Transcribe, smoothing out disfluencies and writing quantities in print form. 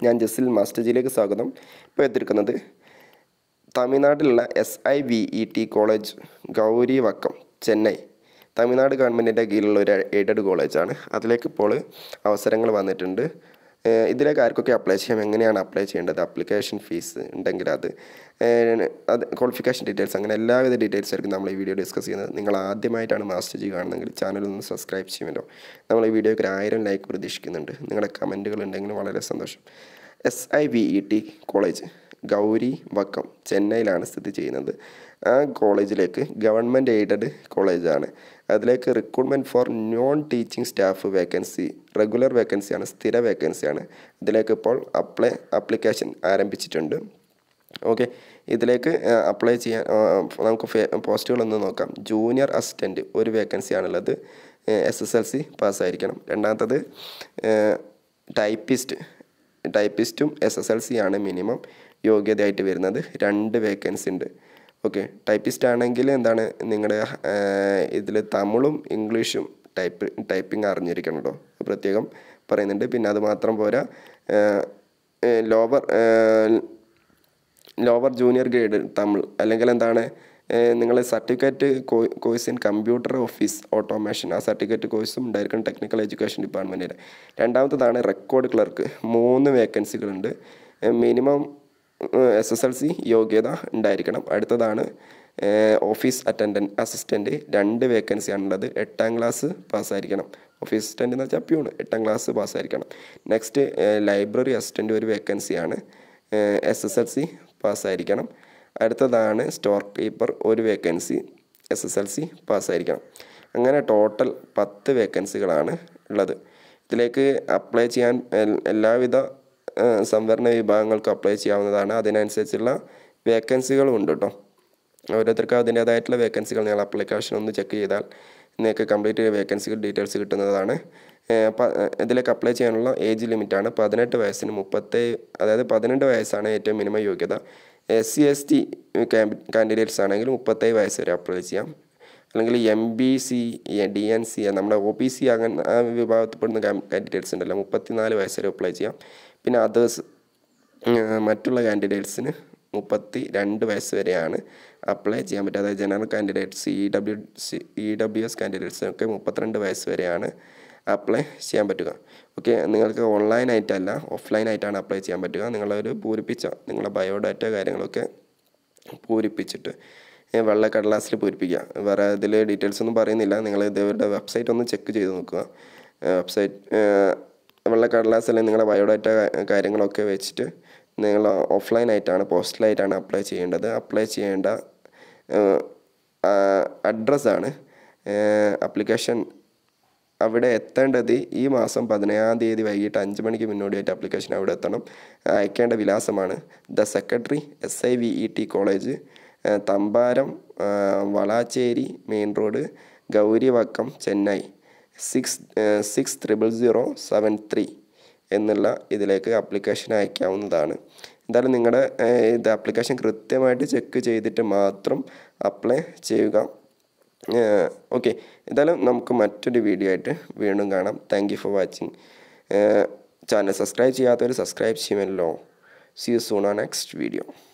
Nyan Jessil Master Jilek Sagadam, Pedrikanade Taminadilla SIVET College, Gowrivakkam, Chennai. Taminadu government at a aided college on Athlake Pole, our Serangal one attended. Idra Karkoki applies him and applies under the application fees in Dangrad and qualification details. I'm going to allow the details in the video discussing Ningala Master Garden channel and subscribe to him. Namely, video can like Pradishkin and Ningala comment and Dangle SIVET College. Gowrivakkam, Chennai lands to the China. A college like government aided college. That like recruitment for non teaching staff vacancy, regular vacancy, and sthira vacancy. That like apply application RMP. Okay, this like apply postal on the junior assistant or vacancy another SSLC pass. Another typist. Typistum SSLC and a minimum. Yoga the IT another run the vacancy. Okay, typist and angle and then Tamulum, Englishum, typing are Nirikando. Prategum, Paranade, Pinadamatram Bora, lower junior grade Tamil, Alangalandana, Ningala certificate course in computer office automation, a certificate course in direct technical education department. And down to the record clerk, moon vacancy grande, a minimum. SSLC, Yogeda, Dirikanam, Adadana, office attendant assistant, Dande vacancy under the Etanglas, Passarikanam, office attendant in the Chapun, Etanglas, Passarikanam. Next, library assistant vacancy, SSLC, Passarikanam, Adadana, storekeeper or vacancy, SSLC, Passarikanam. I'm going to total 10 vacancy galana, Ladu. Like apply Chian, allow with the somewhere near Bangal Kaplay Chiavana, then and Sechilla, vacancy undoto. Or the Itla vacancy application on the Chakidal, Naka completed vacancy details to the Kaplay Channel, age limitana, Padanet Vice in Mupate, other Padanet Vice and a minima yogada, SCST candidates and Mupate Vice Applacium. MBC, DNC, and OPC are about to put the candidates in the Mupatina Vice Applacia. Pin others Matula candidates in Mupati and Vice Variana apply Jamita general candidates, EWS candidates, okay, Mupatran Vice Variana apply Siambatuga. Okay, and online itala, offline itan apply Siambatuga, Ningala, poor picture, Ningala biodata guiding, okay, poor picture. Valla Catalasli Purpiga, where the details on the Barinilla, the website on the check website Valla Catalasal and the biodata guiding loca, which Ningala offline item, post light and apply chenda address application അവിടെ എത്തേണ്ടത് ഈ മാസം 17 തീയതി വൈകിട്ട് 5 മണിക്ക് മുന്നോടിയായിട്ട് application അവിടെ എത്തണം അയക്കേണ്ട വിലാസമാണ് the secretary SIVET college Tambaram Velachery main road Gowrivakkam Chennai 600073 എന്നുള്ള ഇതിലേക്ക് ആപ്ലിക്കേഷൻ അയക്കാവുന്നതാണ് എന്തായാലും നിങ്ങളുടെ ഈ ആപ്ലിക്കേഷൻ കൃത്യമായിട്ട് ചെക്ക് ചെയ്തിട്ട് മാത്രം അപ്ലൈ ചെയ്യുക okay, idalum namukku mattoru video aayittu veendum kaanam. Thank you for watching. Channel subscribe cheyyathoru subscribe cheyyallo. See you soon on next video.